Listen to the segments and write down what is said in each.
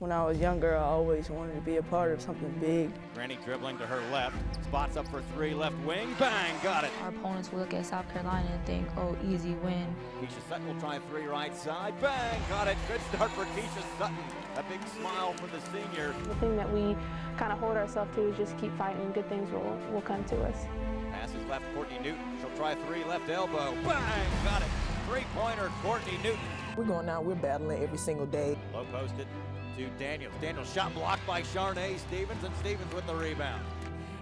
When I was younger, I always wanted to be a part of something big. Granny dribbling to her left, spots up for three, left wing, bang, got it. Our opponents will look at South Carolina and think, oh, easy win. Keisha Sutton will try three right side, bang, got it. Good start for Keisha Sutton, a big smile for the senior. The thing that we kind of hold ourselves to is just keep fighting. Good things will come to us. Passes left, Courtney Newton. She'll try three, left elbow, bang, got it. Three-pointer, Courtney Newton. We're going out, we're battling every single day. Low posted to Daniels. Daniels shot blocked by Charnay Stevens, and Stevens with the rebound.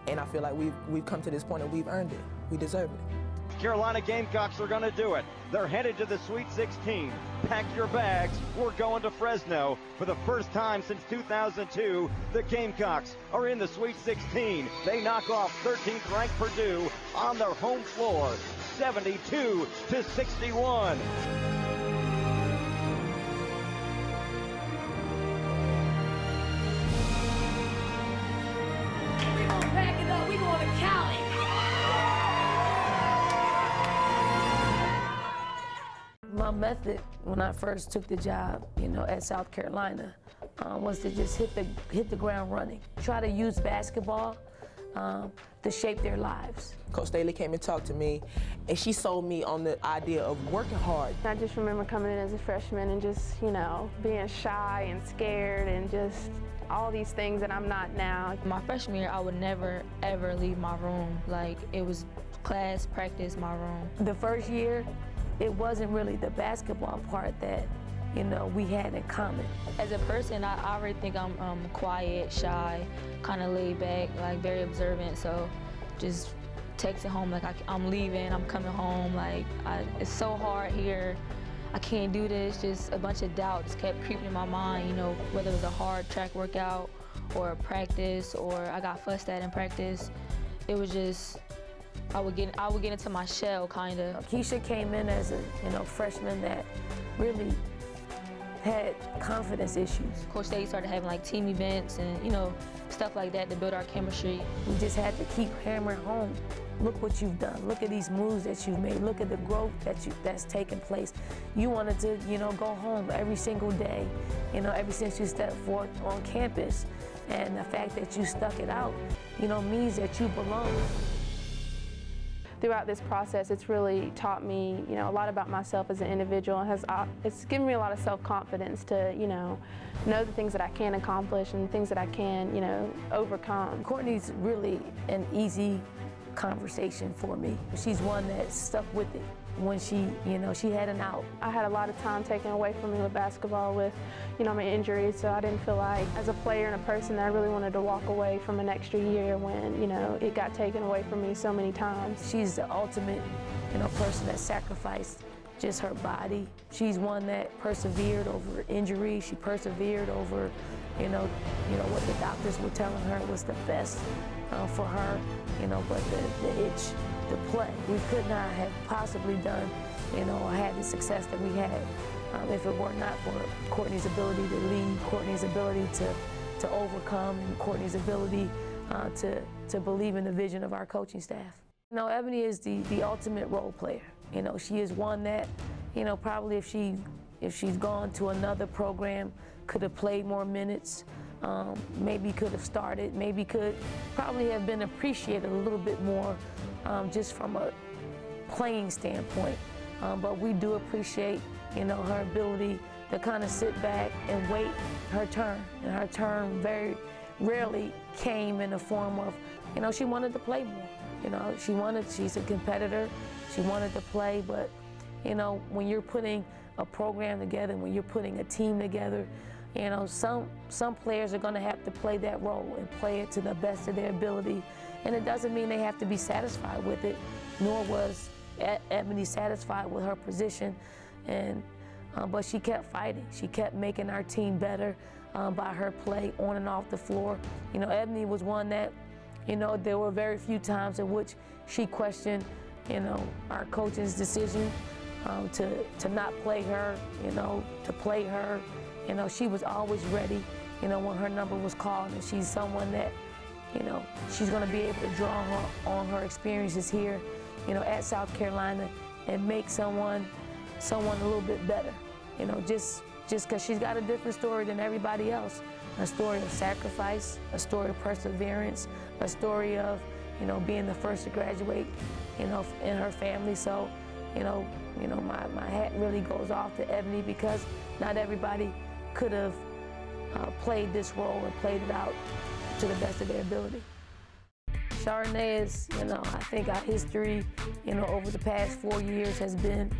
And I feel like we've come to this point and we've earned it. We deserve it. Carolina Gamecocks are going to do it. They're headed to the Sweet 16. Pack your bags. We're going to Fresno. For the first time since 2002, the Gamecocks are in the Sweet 16. They knock off 13th-ranked Purdue on their home floor, 72-61. My method when I first took the job, you know, at South Carolina, was to just hit the ground running. Try to use basketball to shape their lives. Coach Staley came and talked to me, and she sold me on the idea of working hard. I just remember coming in as a freshman and just, you know, being shy and scared and just all these things that I'm not now. My freshman year, I would never, ever leave my room. Like, it was class, practice, my room. The first year, it wasn't really the basketball part that, you know, we had in common. As a person, I already think I'm quiet, shy, kind of laid back, like very observant. So just text it home, like I'm leaving, I'm coming home. Like it's so hard here. I can't do this. Just a bunch of doubts kept creeping in my mind, you know, whether it was a hard track workout or a practice or I got fussed at in practice. It was just, I would get into my shell, kind of. Keisha came in as a, you know, freshman that really had confidence issues. Coach Staley started having like team events and, you know, stuff like that to build our chemistry. We just had to keep hammering home. Look what you've done. Look at these moves that you've made. Look at the growth that's taken place. You wanted to, you know, go home every single day, you know, ever since you stepped forth on campus. And the fact that you stuck it out, you know, means that you belong. Throughout this process, it's really taught me, you know, a lot about myself as an individual, and it's given me a lot of self-confidence to, you know the things that I can accomplish and things that I can, you know, overcome. Courtney's really an easy conversation for me. She's one that stuck with it when she, you know, she had an out. I had a lot of time taken away from me with basketball with, you know, my injuries, so I didn't feel like, as a player and a person, that I really wanted to walk away from an extra year when, you know, it got taken away from me so many times. She's the ultimate, you know, person that sacrificed just her body. She's one that persevered over injury. She persevered over, you know what the doctors were telling her was the best for her, you know, but the itch, the play. We could not have possibly done, you know, or had the success that we had if it were not for Courtney's ability to lead, Courtney's ability to overcome, and Courtney's ability to believe in the vision of our coaching staff. You know, Ebony is the ultimate role player. You know, she is one that, you know, probably if she's gone to another program, could have played more minutes, maybe could have started, maybe could probably have been appreciated a little bit more just from a playing standpoint. But we do appreciate, you know, her ability to kind of sit back and wait her turn. And her turn very rarely came in the form of, you know, she wanted to play more. You know, she's a competitor, she wanted to play, but, you know, when you're putting a program together, when you're putting a team together, you know, some players are going to have to play that role and play it to the best of their ability. And it doesn't mean they have to be satisfied with it, nor was Ebony satisfied with her position. And but she kept fighting. She kept making our team better by her play on and off the floor. You know, Ebony was one that, you know, there were very few times in which she questioned, you know, our coach's decision to not play her, you know, to play her. You know, she was always ready, you know, when her number was called, and she's someone that, you know, she's going to be able to draw on her experiences here, you know, at South Carolina and make someone a little bit better. You know, just just because she's got a different story than everybody else. A story of sacrifice, a story of perseverance, a story of, you know, being the first to graduate, you know, in her family. So, you know, my hat really goes off to Ebony, because not everybody could have played this role and played it out to the best of their ability. Charnay is, you know, I think our history, you know, over the past 4 years has been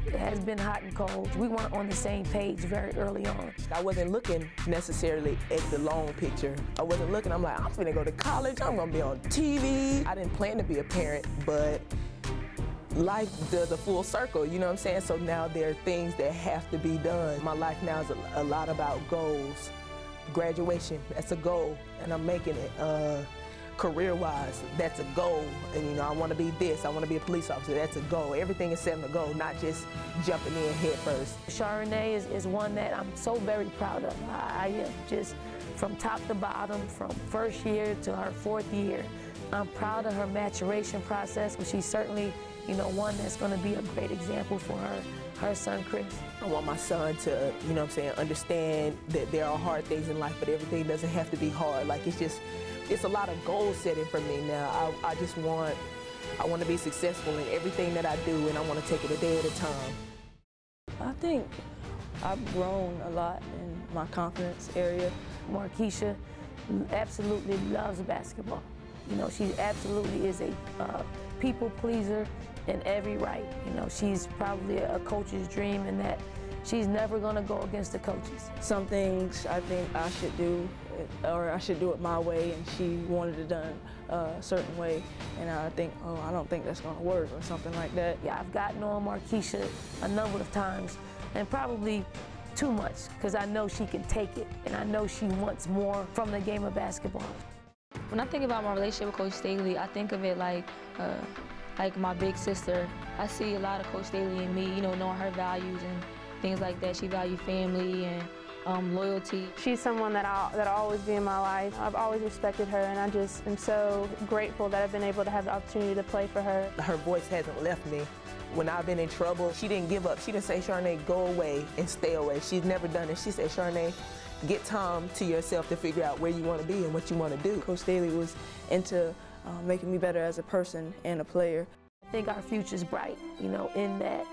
hot and cold. We weren't on the same page very early on. I wasn't looking necessarily at the long picture. I wasn't looking, I'm like, I'm gonna go to college, I'm gonna be on TV. I didn't plan to be a parent, but life does a full circle, you know what I'm saying? So now there are things that have to be done. My life now is a lot about goals. Graduation, that's a goal, and I'm making it. Career-wise, that's a goal, and you know, I want to be this, I want to be a police officer, that's a goal. Everything is set on a goal, not just jumping in head first. Charnay is one that I'm so very proud of. I am, just from top to bottom, from first year to her fourth year. I'm proud of her maturation process, but she's certainly, you know, one that's going to be a great example for her son, Chris. I want my son to, you know what I'm saying, understand that there are hard things in life, but everything doesn't have to be hard. Like, it's just, it's a lot of goal setting for me now. I just want, I want to be successful in everything that I do, and I want to take it a day at a time. I think I've grown a lot in my confidence area. Markeisha absolutely loves basketball. You know, she absolutely is a people pleaser in every right. You know, she's probably a coach's dream in that she's never going to go against the coaches. Some things I think I should do, or I should do it my way, and she wanted it done a certain way, and I think, oh, I don't think that's going to work, or something like that. Yeah, I've gotten on Markeisha a number of times, and probably too much, because I know she can take it, and I know she wants more from the game of basketball. When I think about my relationship with Coach Staley, I think of it like my big sister. I see a lot of Coach Staley in me, you know, knowing her values and things like that. She values family and loyalty. She's someone that'll always be in my life. I've always respected her, and I just am so grateful that I've been able to have the opportunity to play for her. Her voice hasn't left me. When I've been in trouble, she didn't give up. She didn't say, Charnay, go away and stay away. She's never done it. She said, Charnay, get time to yourself to figure out where you want to be and what you want to do. Coach Staley was into making me better as a person and a player. I think our future's bright, you know, in that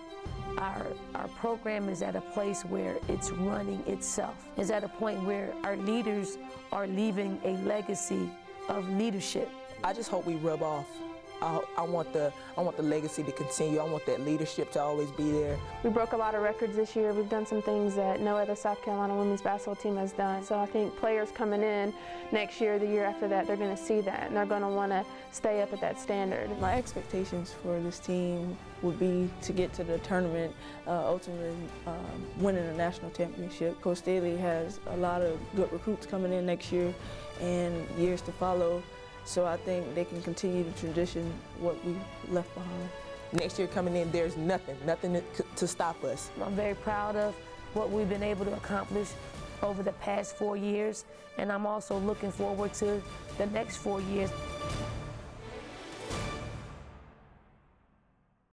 our program is at a place where it's running itself. It's at a point where our leaders are leaving a legacy of leadership. I just hope we rub off. I want the legacy to continue. I want that leadership to always be there. We broke a lot of records this year. We've done some things that no other South Carolina women's basketball team has done. So I think players coming in next year, the year after that, they're going to see that, and they're going to want to stay up at that standard. My expectations for this team would be to get to the tournament, ultimately winning a national championship. Coach Staley has a lot of good recruits coming in next year and years to follow. So I think they can continue to tradition what we left behind. Next year coming in, there's nothing to stop us. I'm very proud of what we've been able to accomplish over the past 4 years, and I'm also looking forward to the next 4 years.